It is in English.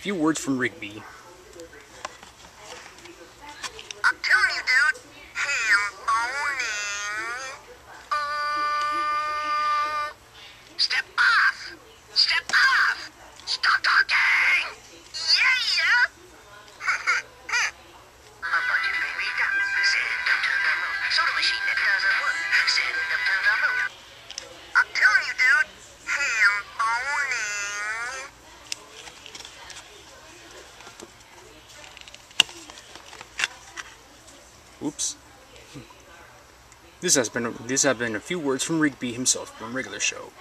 few words from Rigby. I'm telling you, dude. Ham owning. Step off. Step off. Stop talking. Yeah. I'm on you, baby. Send them to the moon. Soda machine that doesn't work. Send them to the moon. I'm telling you, dude. Ham owning. Oops. This has been a few words from Rigby himself from Regular Show.